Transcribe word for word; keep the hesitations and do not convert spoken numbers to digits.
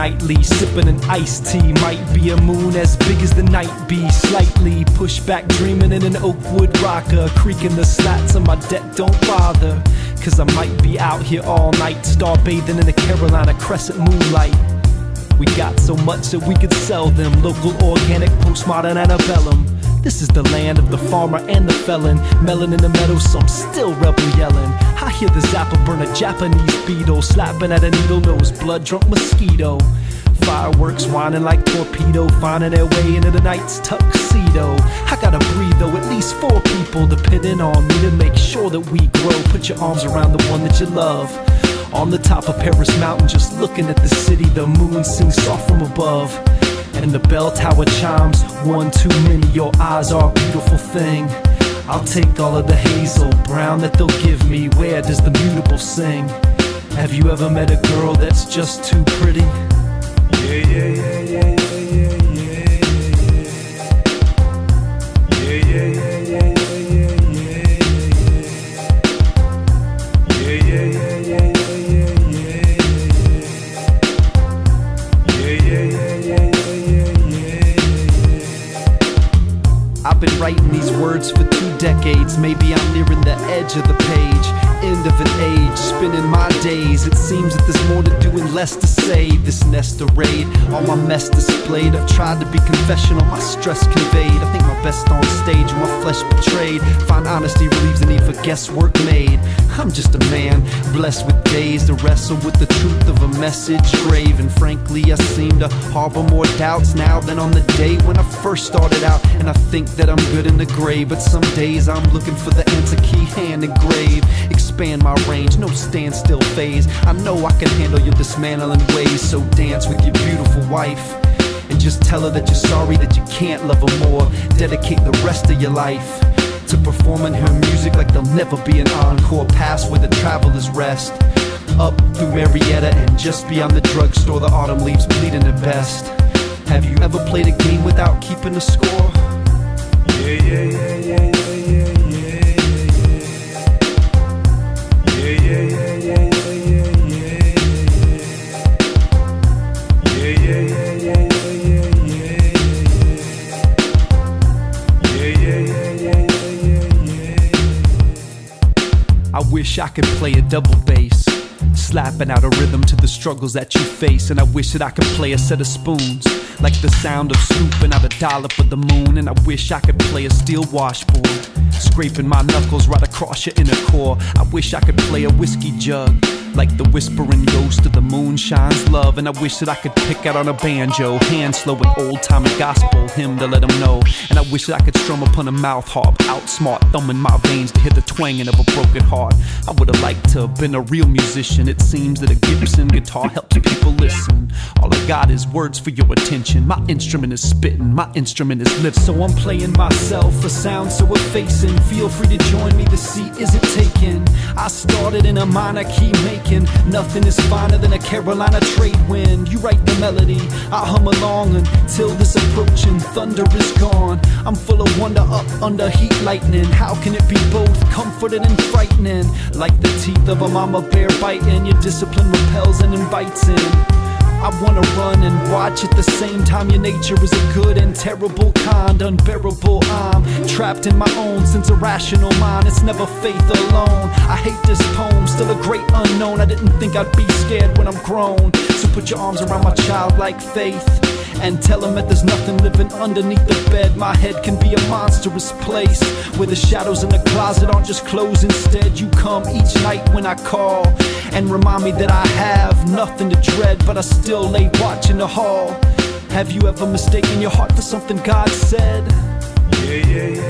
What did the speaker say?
Nightly, sipping an iced tea, might be a moon as big as the night be. Slightly push back, dreaming in an oakwood rocker, creaking the slats on my deck, don't bother, cause I might be out here all night, star bathing in the Carolina crescent moonlight. We got so much that we could sell them, local, organic, postmodern, antebellum. This is the land of the farmer and the felon, melon in the meadow, some still rebel yelling. I hear the zapper burn a Japanese beetle, slapping at a needle-nosed, blood-drunk mosquito. Fireworks whining like torpedo, finding their way into the night's tuxedo. I gotta breathe though, at least four people depending on me to make sure that we grow. Put your arms around the one that you love. On the top of Paris Mountain, just looking at the city, the moon sings soft from above. And the bell tower chimes, one too many, your eyes are a beautiful thing. I'll take all of the hazel brown that they'll give me, where does the mutable sing? Have you ever met a girl that's just too pretty? Yeah, yeah, yeah, yeah, yeah, yeah, yeah, yeah, yeah, yeah, yeah. I've been writing these words for two decades. Maybe I'm nearing the edge of the page, end of an age, spinning my days. It seems that there's more to do and less to say. This nest arrayed, all my mess displayed. I've tried to be confessional, my stress conveyed. I think my best on stage, my flesh betrayed. Find honesty relieves the need for guesswork made. I'm just a man, blessed with days to wrestle with the truth of a message grave. And frankly, I seem to harbor more doubts now than on the day when I first started out. And I think that I'm good in the gray, but some days I'm looking for the answer key hand engraved. Expand my range, no standstill phase. I know I can handle your dismantling ways. So dance with your beautiful wife and just tell her that you're sorry that you can't love her more. Dedicate the rest of your life to performing her music like there'll never be an encore, past where the travelers rest, up through Marietta and just beyond the drugstore, the autumn leaves bleeding at best. Have you ever played a game without keeping a score? Yeah, yeah, yeah, yeah, yeah, yeah, yeah, yeah, yeah, yeah, yeah, yeah. I wish I could play a double bass, slapping out a rhythm to the struggles that you face. And I wish that I could play a set of spoons, like the sound of scooping out a dollop of the moon. And I wish I could play a steel washboard, scraping my knuckles right across your inner core. I wish I could play a whiskey jug, like the whispering ghost of the moonshine's love. And I wish that I could pick out on a banjo, hand slow with old-time gospel hymn to let them know. And I wish that I could strum upon a mouth harp, outsmart, thumbing my veins to hear the twanging of a broken heart. I would have liked to have been a real musician. It seems that a Gibson guitar helps people listen. All I got is words for your attention. My instrument is spitting, my instrument is living. So I'm playing myself, a sound so effacing. Feel free to join me, the seat isn't taken. I started in a minor key major. Nothing is finer than a Carolina trade wind. You write the melody, I hum along until this approaching thunder is gone. I'm full of wonder, up under heat lightning. How can it be both comforting and frightening? Like the teeth of a mama bear biting, your discipline repels and invites in. I wanna run and watch at the same time. Your nature is a good and terrible kind, unbearable. I'm trapped in my own sense of rational mind. It's never faith alone. I hate this poem, still a great unknown. I didn't think I'd be scared when I'm grown. So put your arms around my childlike faith and tell him that there's nothing living underneath the bed. My head can be a monstrous place where the shadows in the closet aren't just clothes. Instead, you come each night when I call and remind me that I have nothing to dread, but I still lay watch in the hall. Have you ever mistaken your heart for something God said? Yeah, yeah, yeah.